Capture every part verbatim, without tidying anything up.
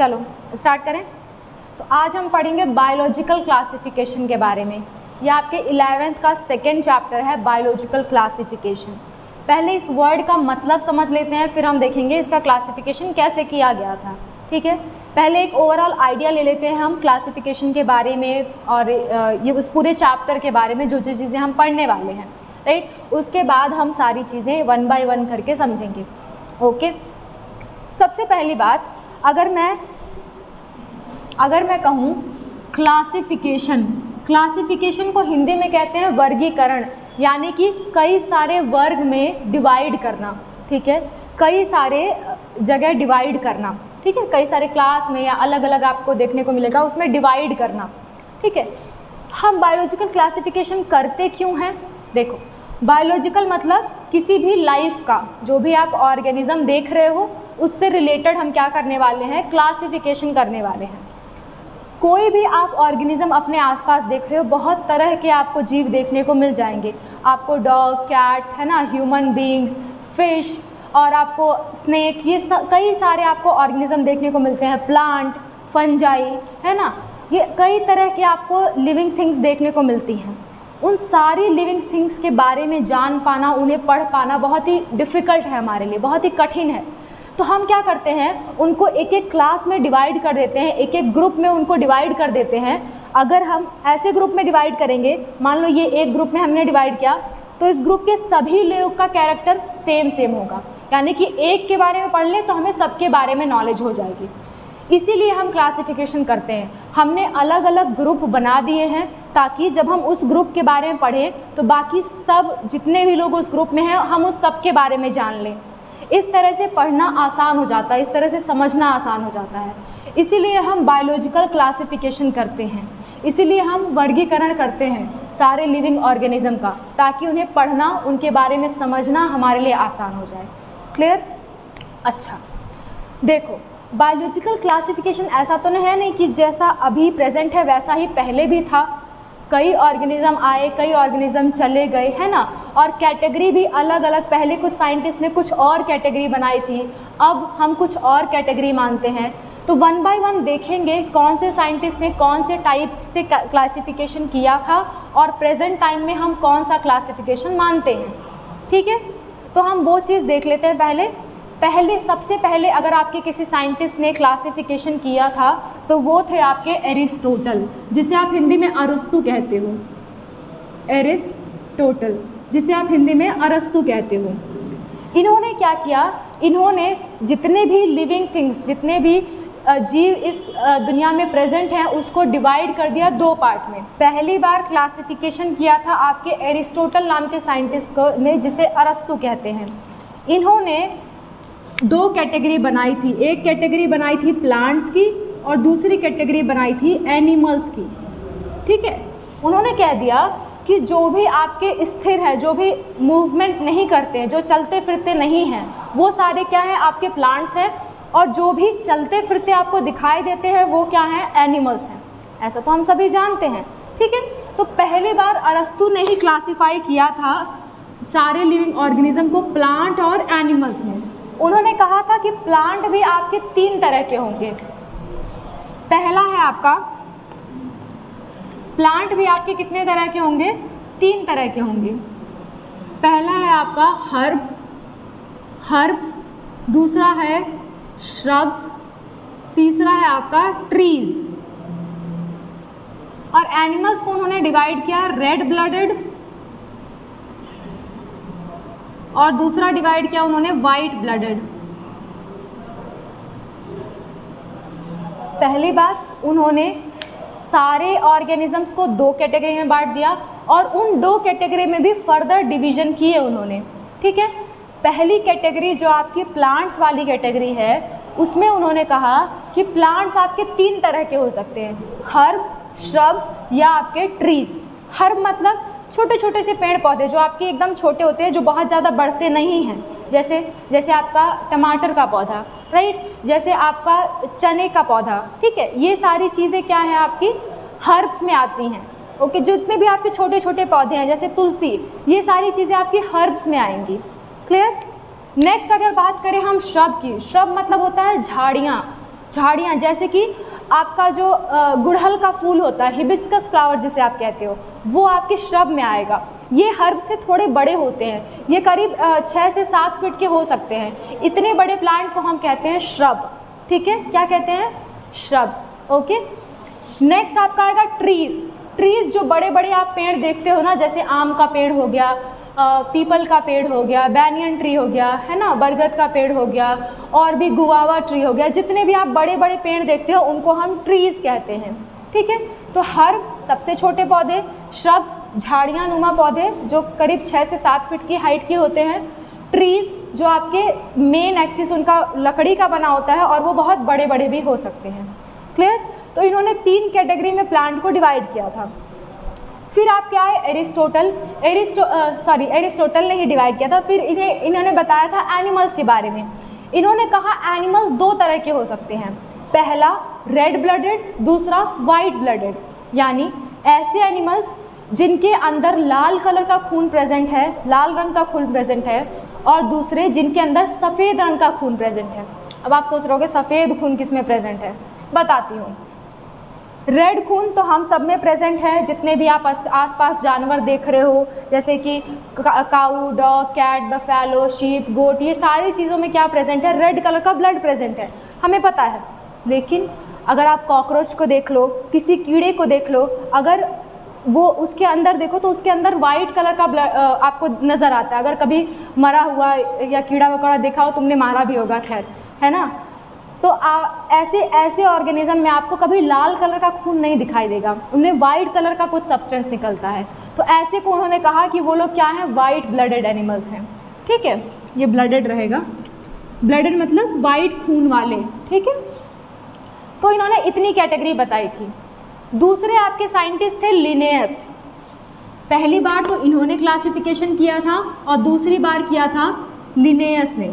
चलो स्टार्ट करें। तो आज हम पढ़ेंगे बायोलॉजिकल क्लासिफिकेशन के बारे में। यह आपके इलेवेंथ का सेकेंड चैप्टर है बायोलॉजिकल क्लासिफिकेशन। पहले इस वर्ड का मतलब समझ लेते हैं, फिर हम देखेंगे इसका क्लासिफिकेशन कैसे किया गया था। ठीक है, पहले एक ओवरऑल आइडिया ले लेते हैं हम क्लासिफिकेशन के बारे में और ये उस पूरे चैप्टर के बारे में जो जो चीज़ें हम पढ़ने वाले हैं, राइट। उसके बाद हम सारी चीज़ें वन बाय वन करके समझेंगे। ओके, सबसे पहली बात, अगर मैं अगर मैं कहूँ क्लासिफिकेशन, क्लासिफिकेशन को हिंदी में कहते हैं वर्गीकरण, यानी कि कई सारे वर्ग में डिवाइड करना। ठीक है, कई सारे जगह डिवाइड करना। ठीक है, कई सारे क्लास में या अलग अलग आपको देखने को मिलेगा, उसमें डिवाइड करना। ठीक है, हम बायोलॉजिकल क्लासिफिकेशन करते क्यों हैं? देखो, बायोलॉजिकल मतलब किसी भी लाइफ का जो भी आप ऑर्गेनिज्म देख रहे हो उससे रिलेटेड हम क्या करने वाले हैं, क्लासिफिकेशन करने वाले हैं। कोई भी आप ऑर्गेनिज्म अपने आसपास देख रहे हो, बहुत तरह के आपको जीव देखने को मिल जाएंगे। आपको डॉग, कैट, है ना, ह्यूमन बीइंग्स, फिश, और आपको स्नेक, ये सा, कई सारे आपको ऑर्गेनिज्म देखने को मिलते हैं। प्लांट, फंजाई, है ना, ये कई तरह के आपको लिविंग थिंग्स देखने को मिलती हैं। उन सारी लिविंग थिंग्स के बारे में जान पाना, उन्हें पढ़ पाना बहुत ही डिफ़िकल्ट है हमारे लिए, बहुत ही कठिन है। तो हम क्या करते हैं, उनको एक एक क्लास में डिवाइड कर देते हैं, एक एक ग्रुप में उनको डिवाइड कर देते हैं। अगर हम ऐसे ग्रुप में डिवाइड करेंगे, मान लो ये एक ग्रुप में हमने डिवाइड किया, तो इस ग्रुप के सभी लोग का कैरेक्टर सेम सेम होगा, यानी कि एक के बारे में पढ़ लें तो हमें सबके बारे में नॉलेज हो जाएगी। इसीलिए हम क्लासिफिकेशन करते हैं। हमने अलग अलग ग्रुप बना दिए हैं ताकि जब हम उस ग्रुप के बारे में पढ़ें तो बाकी सब जितने भी लोग उस ग्रुप में हैं हम उस सब के बारे में जान लें। इस तरह से पढ़ना आसान हो जाता है, इस तरह से समझना आसान हो जाता है। इसीलिए हम बायोलॉजिकल क्लासिफिकेशन करते हैं, इसीलिए हम वर्गीकरण करते हैं सारे लिविंग ऑर्गेनिज्म का, ताकि उन्हें पढ़ना, उनके बारे में समझना हमारे लिए आसान हो जाए। क्लियर? अच्छा, देखो, बायोलॉजिकल क्लासिफिकेशन ऐसा तो नहीं है नहीं कि जैसा अभी प्रेजेंट है वैसा ही पहले भी था। कई ऑर्गेनिज्म आए, कई ऑर्गेनिज्म चले गए, है ना, और कैटेगरी भी अलग अलग। पहले कुछ साइंटिस्ट ने कुछ और कैटेगरी बनाई थी, अब हम कुछ और कैटेगरी मानते हैं। तो वन बाय वन देखेंगे कौन से साइंटिस्ट ने कौन से टाइप से क्लासिफिकेशन किया था और प्रेजेंट टाइम में हम कौन सा क्लासिफिकेशन मानते हैं। ठीक है, तो हम वो चीज़ देख लेते हैं। पहले पहले सबसे पहले अगर आपके किसी साइंटिस्ट ने क्लासिफिकेशन किया था तो वो थे आपके एरिस्टोटल, जिसे आप हिंदी में अरस्तु कहते हो। एरिस्टोटल, जिसे आप हिंदी में अरस्तु कहते हो। इन्होंने क्या किया, इन्होंने जितने भी लिविंग थिंग्स, जितने भी जीव इस दुनिया में प्रेजेंट हैं उसको डिवाइड कर दिया दो पार्ट में। पहली बार क्लासिफिकेशन किया था आपके एरिस्टोटल नाम के साइंटिस्ट को ने, जिसे अरस्तु कहते हैं। इन्होंने दो कैटेगरी बनाई थी, एक कैटेगरी बनाई थी प्लांट्स की और दूसरी कैटेगरी बनाई थी एनिमल्स की। ठीक है, उन्होंने कह दिया कि जो भी आपके स्थिर है, जो भी मूवमेंट नहीं करते हैं, जो चलते फिरते नहीं हैं, वो सारे क्या हैं, आपके प्लांट्स हैं, और जो भी चलते फिरते आपको दिखाई देते हैं वो क्या हैं, एनिमल्स हैं। ऐसा तो हम सभी जानते हैं। ठीक है, तो पहली बार अरस्तु ने ही क्लासीफाई किया था सारे लिविंग ऑर्गेनिज्म को प्लांट और एनिमल्स में। उन्होंने कहा था कि प्लांट भी आपके तीन तरह के होंगे। पहला है आपका, प्लांट भी आपके कितने तरह के होंगे, तीन तरह के होंगे। पहला है आपका हर्ब, हर्ब्स, दूसरा है श्रब्स, तीसरा है आपका ट्रीज। और एनिमल्स को उन्होंने डिवाइड किया, रेड ब्लडेड, और दूसरा डिवाइड किया उन्होंने वाइट ब्लडेड। पहली बार उन्होंने सारे ऑर्गेनिजम्स को दो कैटेगरी में बांट दिया और उन दो कैटेगरी में भी फर्दर डिवीजन किए उन्होंने। ठीक है, पहली कैटेगरी जो आपकी प्लांट्स वाली कैटेगरी है, उसमें उन्होंने कहा कि प्लांट्स आपके तीन तरह के हो सकते हैं, हर्ब, श्रब या आपके ट्रीज। हर्ब मतलब छोटे छोटे से पेड़ पौधे जो आपके एकदम छोटे होते हैं, जो बहुत ज़्यादा बढ़ते नहीं हैं, जैसे जैसे आपका टमाटर का पौधा, राइट, जैसे आपका चने का पौधा। ठीक है, ये सारी चीज़ें क्या हैं, आपकी हर्ब्स में आती हैं। ओके, जितने भी आपके छोटे छोटे पौधे हैं जैसे तुलसी, ये सारी चीज़ें आपकी हर्ब्स में आएंगी। क्लियर? नेक्स्ट अगर बात करें हम श्रब की, श्रब मतलब होता है झाड़ियाँ। झाड़ियाँ, जैसे कि आपका जो गुड़हल का फूल होता है, हिबिस्कस फ्लावर जिसे आप कहते हो, वो आपके श्रब में आएगा। ये हर्ब से थोड़े बड़े होते हैं, ये करीब छः से सात फीट के हो सकते हैं। इतने बड़े प्लांट को हम कहते हैं श्रब, ठीक है, क्या कहते हैं, श्रब्स। ओके, नेक्स्ट आपका आएगा ट्रीज़। ट्रीज़ जो बड़े बड़े आप पेड़ देखते हो ना, जैसे आम का पेड़ हो गया, पीपल का पेड़ हो गया, बैनियन ट्री हो गया, है ना, बरगद का पेड़ हो गया, और भी गुआवा ट्री हो गया, जितने भी आप बड़े बड़े पेड़ देखते हो उनको हम ट्रीज़ कहते हैं, ठीक है। तो हर्ब सबसे छोटे पौधे, श्रब्स झाड़ियाँ नुमा पौधे जो करीब छः से सात फीट की हाइट के होते हैं, ट्रीज़ जो आपके मेन एक्सिस उनका लकड़ी का बना होता है और वो बहुत बड़े बड़े भी हो सकते हैं। क्लियर। तो इन्होंने तीन कैटेगरी में प्लांट को डिवाइड किया था। फिर आप क्या है, एरिस्टोटल एरिस्टो सॉरी एरिस्टोटल ने ही डिवाइड किया था। फिर इन्हें इन्होंने बताया था एनिमल्स के बारे में। इन्होंने कहा एनिमल्स दो तरह के हो सकते हैं, पहला रेड ब्लडेड, दूसरा वाइट ब्लडेड, यानी ऐसे एनिमल्स जिनके अंदर लाल कलर का खून प्रेजेंट है, लाल रंग का खून प्रेजेंट है, और दूसरे जिनके अंदर सफ़ेद रंग का खून प्रेजेंट है। अब आप सोच रहे होगे सफ़ेद खून किस में प्रेजेंट है, बताती हूँ। रेड खून तो हम सब में प्रेजेंट है, जितने भी आप आसपास जानवर देख रहे हो, जैसे कि cow, dog, cat, buffalo, sheep, goat, ये सारी चीज़ों में क्या प्रेजेंट है, रेड कलर का ब्लड प्रेजेंट है, हमें पता है। लेकिन अगर आप कॉकरोच को देख लो, किसी कीड़े को देख लो, अगर वो उसके अंदर देखो तो उसके अंदर वाइट कलर का ब्लड आपको नज़र आता है। अगर कभी मरा हुआ या कीड़ा वकड़ा देखा हो, तुमने मारा भी होगा, खैर, है ना। तो आ, ऐसे ऐसे ऑर्गेनिज्म में आपको कभी लाल कलर का खून नहीं दिखाई देगा, उन्हें वाइट कलर का कुछ सब्सटेंस निकलता है। तो ऐसे को उन्होंने कहा कि वो लोग क्या हैं, वाइट ब्लडेड एनिमल्स हैं, ठीक है। ये ब्लडेड रहेगा, ब्लडेड मतलब वाइट खून वाले, ठीक है। तो इन्होंने इतनी कैटेगरी बताई थी। दूसरे आपके साइंटिस्ट थे लिनेयस। पहली बार तो इन्होंने क्लासिफिकेशन किया था और दूसरी बार किया था लिनेयस ने।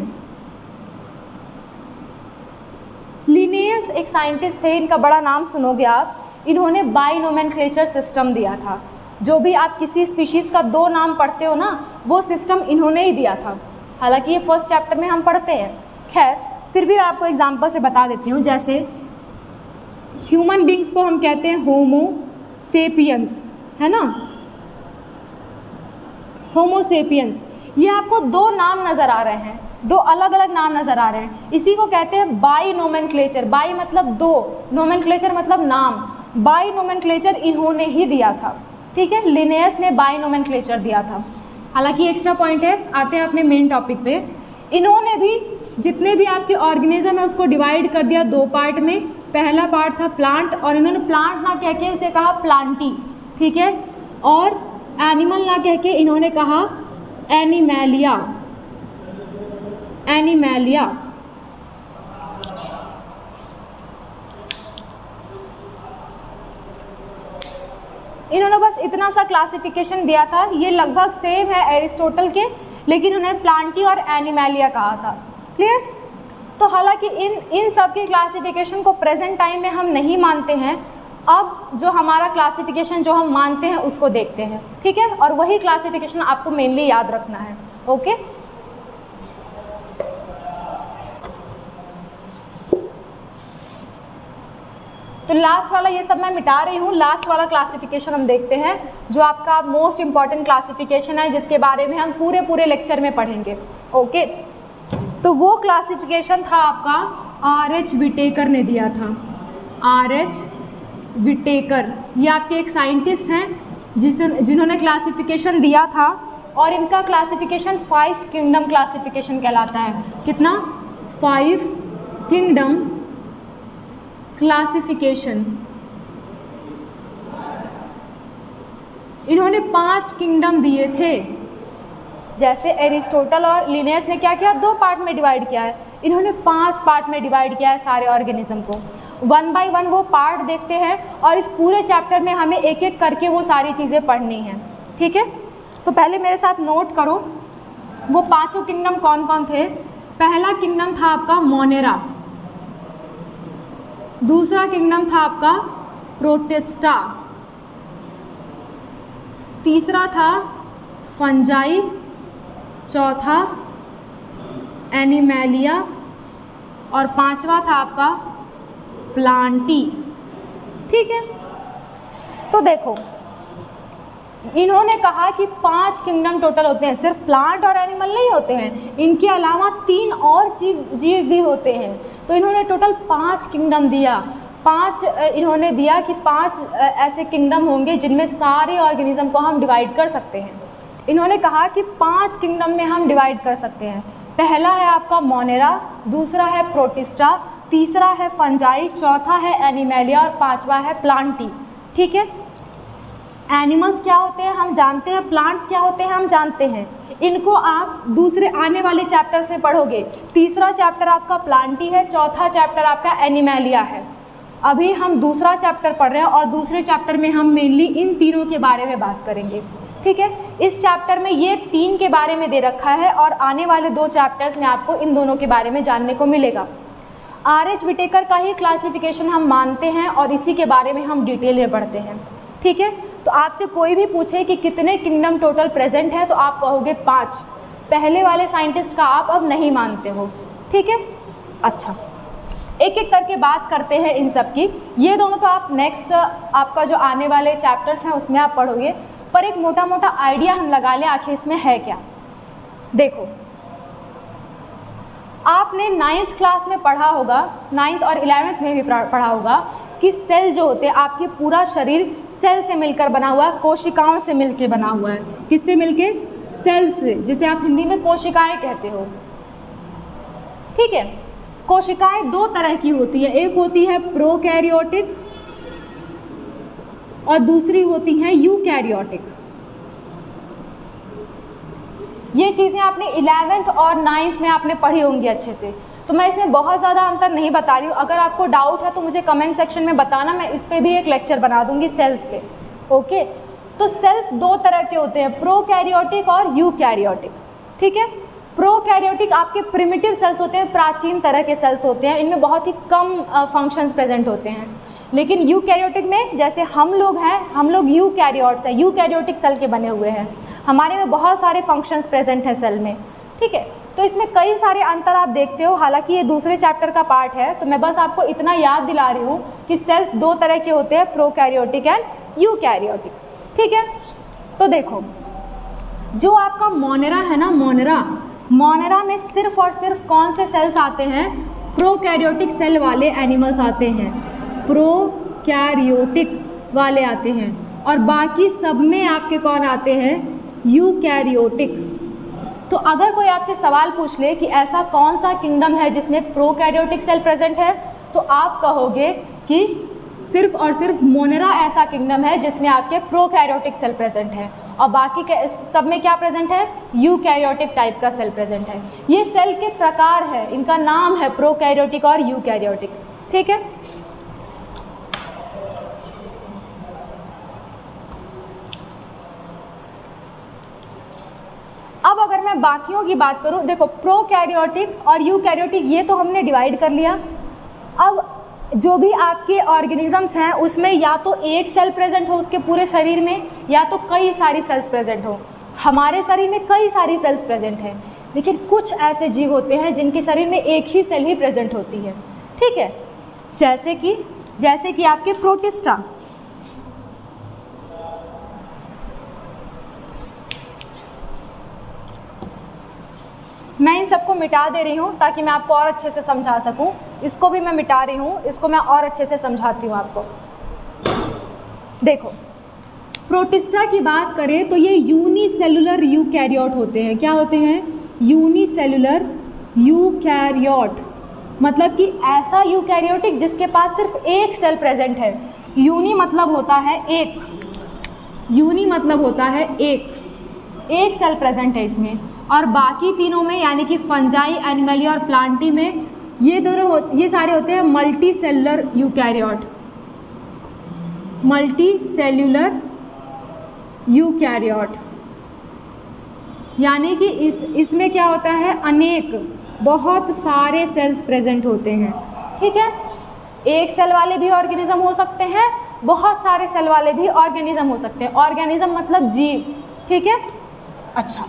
लिनेयस एक साइंटिस्ट थे, इनका बड़ा नाम सुनोगे आप। इन्होंने बाई नोमेनक्लेचर सिस्टम दिया था। जो भी आप किसी स्पीशीज़ का दो नाम पढ़ते हो ना, वो सिस्टम इन्होंने ही दिया था। हालांकि ये फर्स्ट चैप्टर में हम पढ़ते हैं, खैर फिर भी मैं आपको एग्जाम्पल से बता देती हूँ। जैसे ह्यूमन बींग्स को हम कहते हैं होमो सेपियंस, है ना, होमो सेपियंस। ये आपको दो नाम नज़र आ रहे हैं, दो अलग अलग नाम नज़र आ रहे हैं। इसी को कहते हैं बाई नोमेनक्लेचर। बाई मतलब दो, नोमेनक्लेचर मतलब नाम। बाई नोमेनक्लेचर इन्होंने ही दिया था, ठीक है। लिनेयस ने बाई नोमेनक्लेचर दिया था। हालांकि एक्स्ट्रा पॉइंट है, आते हैं अपने मेन टॉपिक पे। इन्होंने भी जितने भी आपके ऑर्गेनिज्म है उसको डिवाइड कर दिया दो पार्ट में। पहला पार्ट था प्लांट, और इन्होंने प्लांट ना कह के उसे कहा प्लांटी, ठीक है, और एनिमल ना कह के इन्होंने कहा एनिमेलिया, एनिमेलिया। इन्होंने बस इतना सा क्लासिफिकेशन दिया था। ये लगभग सेम है एरिस्टोटल के, लेकिन उन्होंने प्लांटी और एनिमेलिया कहा था। क्लियर। तो हालांकि इन इन सब के क्लासिफिकेशन को प्रेजेंट टाइम में हम नहीं मानते हैं। अब जो हमारा क्लासिफिकेशन जो हम मानते हैं उसको देखते हैं, ठीक है, और वही क्लासिफिकेशन आपको मेनली याद रखना है। ओके, तो लास्ट वाला ये सब मैं मिटा रही हूँ। लास्ट वाला क्लासिफिकेशन हम देखते हैं जो आपका मोस्ट इम्पॉर्टेंट क्लासिफिकेशन है, जिसके बारे में हम पूरे पूरे लेक्चर में पढ़ेंगे। ओके, तो वो क्लासिफिकेशन था आपका आर एच विटेकर ने दिया था। आर एच विटेकर ये आपके एक साइंटिस्ट हैं जिस जिन्होंने क्लासिफिकेशन दिया था, और इनका क्लासिफिकेशन फाइव किंगडम क्लासिफिकेशन कहलाता है। कितना? Five kingdom classification. इन्होंने पांच किंगडम दिए थे। जैसे एरिस्टोटल और लिनेयस ने क्या किया, दो पार्ट में डिवाइड किया है, इन्होंने पांच पार्ट में डिवाइड किया है सारे ऑर्गेनिज्म को। वन बाय वन वो पार्ट देखते हैं, और इस पूरे चैप्टर में हमें एक एक करके वो सारी चीज़ें पढ़नी हैं, ठीक है। तो पहले मेरे साथ नोट करो वो पांचों किंगडम कौन कौन थे। पहला किंगडम था आपका मोनेरा, दूसरा किंगडम था आपका प्रोटिस्टा, तीसरा था फंजाई, चौथा एनिमेलिया, और पांचवा था आपका प्लांटी। ठीक है, तो देखो इन्होंने कहा कि पांच किंगडम टोटल होते हैं, सिर्फ प्लांट और एनिमल नहीं होते हैं, इनके अलावा तीन और जीव जीव भी होते हैं। तो इन्होंने टोटल पांच किंगडम दिया, पांच इन्होंने दिया कि पांच ऐसे किंगडम होंगे जिनमें सारे ऑर्गेनिज्म को हम डिवाइड कर सकते हैं। इन्होंने कहा कि पांच किंगडम में हम डिवाइड कर सकते हैं। पहला है आपका मोनेरा, दूसरा है प्रोटिस्टा, तीसरा है फंजाई, चौथा है एनिमेलिया और पांचवा है प्लांटी। ठीक है, एनिमल्स क्या होते हैं हम जानते हैं, प्लांट्स क्या होते हैं हम जानते हैं, इनको आप दूसरे आने वाले चैप्टर्स में पढ़ोगे। तीसरा चैप्टर आपका प्लांटी है, चौथा चैप्टर आपका एनिमेलिया है। अभी हम दूसरा चैप्टर पढ़ रहे हैं और दूसरे चैप्टर में हम मेनली इन तीनों के बारे में बात करेंगे। ठीक है, इस चैप्टर में ये तीन के बारे में दे रखा है और आने वाले दो चैप्टर्स में आपको इन दोनों के बारे में जानने को मिलेगा। आर एच विटेकर का ही क्लासिफिकेशन हम मानते हैं और इसी के बारे में हम डिटेल में पढ़ते हैं। ठीक है, तो आपसे कोई भी पूछे कि कितने किंगडम टोटल प्रेजेंट है तो आप कहोगे पाँच, पहले वाले साइंटिस्ट का आप अब नहीं मानते हो। ठीक है, अच्छा एक एक करके बात करते हैं इन सब की। ये दोनों तो आप नेक्स्ट आपका जो आने वाले चैप्टर्स हैं उसमें आप पढ़ोगे, पर एक मोटा मोटा आइडिया हम लगा लें आखिर इसमें है क्या। देखो आपने नाइन्थ क्लास में पढ़ा होगा, नाइन्थ और इलेवेंथ में भी पढ़ा होगा कि सेल जो होते हैं, आपके पूरा शरीर सेल से मिलकर बना हुआ है, कोशिकाओं से मिलकर बना हुआ है। किससे मिलके? सेल से, जिसे आप हिंदी में कोशिकाएं कहते हो। ठीक है, कोशिकाएं दो तरह की होती है, एक होती है प्रोकैरियोटिक और दूसरी होती हैं यूकैरियोटिक। ये चीज़ें आपने इलेवेंथ और नाइन्थ में आपने पढ़ी होंगी अच्छे से, तो मैं इसमें बहुत ज़्यादा अंतर नहीं बता रही हूँ। अगर आपको डाउट है तो मुझे कमेंट सेक्शन में बताना, मैं इस पर भी एक लेक्चर बना दूँगी सेल्स पे। ओके, तो सेल्स दो तरह के होते हैं, प्रोकैरियोटिक और यूकैरियोटिक। ठीक है, प्रोकैरियोटिक आपके प्रिमिटिव सेल्स होते हैं, प्राचीन तरह के सेल्स होते हैं, इनमें बहुत ही कम फंक्शंस प्रेजेंट होते हैं। लेकिन यूकैरियोटिक में जैसे हम लोग हैं, हम लोग यूकैरियोट्स हैं, यूकैरियोटिक सेल के बने हुए हैं, हमारे में बहुत सारे फंक्शंस प्रेजेंट हैं सेल में। ठीक है, तो इसमें कई सारे अंतर आप देखते हो। हालांकि ये दूसरे चैप्टर का पार्ट है, तो मैं बस आपको इतना याद दिला रही हूँ कि सेल्स दो तरह के होते हैं, प्रोकैरियोटिक एंड यूकैरियोटिक। ठीक है, तो देखो जो आपका मोनेरा है ना, मोनेरा मोनेरा में सिर्फ और सिर्फ कौन से सेल्स आते हैं? प्रोकैरियोटिक सेल वाले एनिमल्स आते हैं, प्रोकैरियोटिक वाले आते हैं, और बाकी सब में आपके कौन आते हैं? यूकैरियोटिक। तो अगर कोई आपसे सवाल पूछ ले कि ऐसा कौन सा किंगडम है जिसमें प्रोकैरियोटिक सेल प्रेजेंट है, तो आप कहोगे कि सिर्फ और सिर्फ मोनेरा ऐसा किंगडम है जिसमें आपके प्रोकैरियोटिक सेल प्रेजेंट है और बाकी के सब में क्या प्रेजेंट है? यूकैरियोटिक टाइप का सेल प्रेजेंट है। ये सेल के प्रकार है, इनका नाम है प्रोकैरियोटिक और यूकैरियोटिक। ठीक है, अब अगर मैं बाकियों की बात करूं, देखो प्रोकैरियोटिक और यूकैरियोटिक ये तो हमने डिवाइड कर लिया। अब जो भी आपके ऑर्गेनिजम्स हैं उसमें या तो एक सेल प्रेजेंट हो उसके पूरे शरीर में, या तो कई सारी सेल्स प्रेजेंट हो। हमारे शरीर में कई सारी सेल्स प्रेजेंट हैं, लेकिन कुछ ऐसे जीव होते हैं जिनके शरीर में एक ही सेल ही प्रेजेंट होती है। ठीक है, जैसे कि जैसे कि आपके प्रोटिस्टा। मैं इन सबको मिटा दे रही हूँ ताकि मैं आपको और अच्छे से समझा सकूँ। इसको भी मैं मिटा रही हूँ, इसको मैं और अच्छे से समझाती हूँ आपको। देखो प्रोटिस्टा की बात करें तो ये यूनिसेलुलर यूकैरियोट होते हैं। क्या होते हैं? यूनिसेलुलर यूकैरियोट, मतलब कि ऐसा यूकैरियोटिक जिसके पास सिर्फ एक सेल प्रेजेंट है। यूनि मतलब होता है एक, यूनि मतलब होता है एक, एक सेल प्रेजेंट है इसमें, और बाकी तीनों में यानी कि फंजाई, एनिमलिया और प्लांटी में ये दोनों हो, ये सारे होते हैं multi cellular eukaryote, multi cellular eukaryote. यानी कि इस इसमें क्या होता है? अनेक, बहुत सारे सेल्स प्रेजेंट होते हैं। ठीक है, एक सेल वाले भी ऑर्गेनिज्म हो सकते हैं, बहुत सारे सेल वाले भी ऑर्गेनिज्म हो सकते हैं। ऑर्गेनिज्म मतलब जीव। ठीक है, अच्छा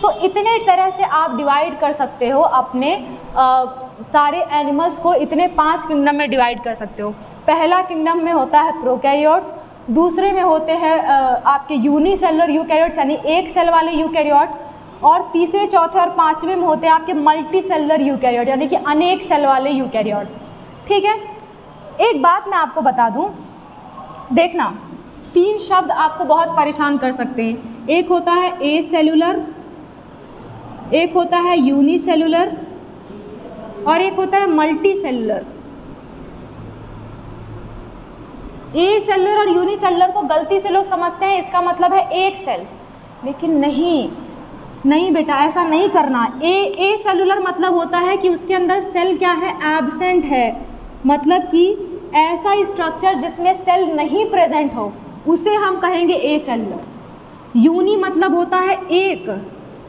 तो इतने तरह से आप डिवाइड कर सकते हो अपने सारे एनिमल्स को इतने पांच किंगडम में डिवाइड कर सकते हो। पहला किंगडम में होता है प्रोकैरियोट्स, दूसरे में होते हैं आपके यूनिसेलुलर यूकैरियोट्स यानी एक सेल वाले यूकैरियोट, और तीसरे चौथे और पांचवें में होते हैं आपके मल्टीसेलुलर यूकैरियोट यानी कि अनेक सेल वाले यूकैरियोट्स। ठीक है, एक बात मैं आपको बता दूं, देखना तीन शब्द आपको बहुत परेशान कर सकते हैं। एक होता है ए सेलुलर, एक होता है यूनिसेलुलर और एक होता है मल्टी सेलुलर। ए सेलुलर और यूनिसेलुलर को गलती से लोग समझते हैं इसका मतलब है एक सेल, लेकिन नहीं नहीं बेटा ऐसा नहीं करना। ए ए सेलुलर मतलब होता है कि उसके अंदर सेल क्या है, एब्सेंट है, मतलब कि ऐसा स्ट्रक्चर जिसमें सेल नहीं प्रेजेंट हो उसे हम कहेंगे ए सेलुलर। यूनि मतलब होता है एक,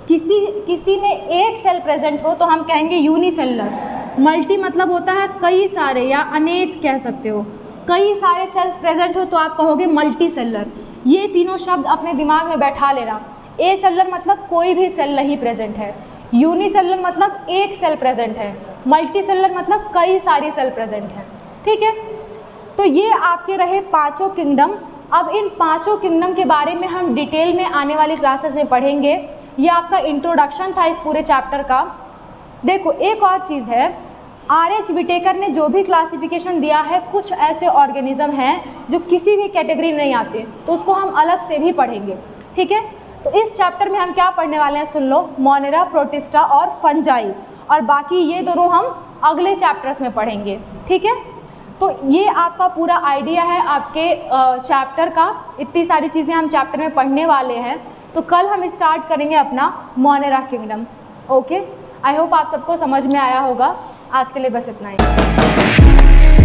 किसी किसी में एक सेल प्रेजेंट हो तो हम कहेंगे यूनिसेलुलर। मल्टी मतलब होता है कई सारे या अनेक कह सकते हो, कई सारे सेल्स प्रेजेंट हो तो आप कहोगे मल्टीसेलुलर। ये तीनों शब्द अपने दिमाग में बैठा लेना। ए सेलुलर मतलब कोई भी सेल नहीं प्रेजेंट है, यूनिसेलुलर मतलब एक सेल प्रेजेंट है, मल्टीसेलुलर मतलब कई सारी सेल प्रेजेंट है। ठीक है, तो ये आपके रहे पाँचों किंगडम। अब इन पाँचों किंगडम के बारे में हम डिटेल में आने वाली क्लासेस में पढ़ेंगे। ये आपका इंट्रोडक्शन था इस पूरे चैप्टर का। देखो एक और चीज़ है, आर एच विटेकर ने जो भी क्लासिफिकेशन दिया है कुछ ऐसे ऑर्गेनिज्म हैं जो किसी भी कैटेगरी में नहीं आते, तो उसको हम अलग से भी पढ़ेंगे। ठीक है, तो इस चैप्टर में हम क्या पढ़ने वाले हैं सुन लो, मोनेरा, प्रोटिस्टा और फंजाई, और बाकी ये दोनों हम अगले चैप्टर्स में पढ़ेंगे। ठीक है, तो ये आपका पूरा आइडिया है आपके चैप्टर का। इतनी सारी चीज़ें हम चैप्टर में पढ़ने वाले हैं, तो कल हम स्टार्ट करेंगे अपना Monera kingdom. Okay, I hope आप सबको समझ में आया होगा। आज के लिए बस इतना ही।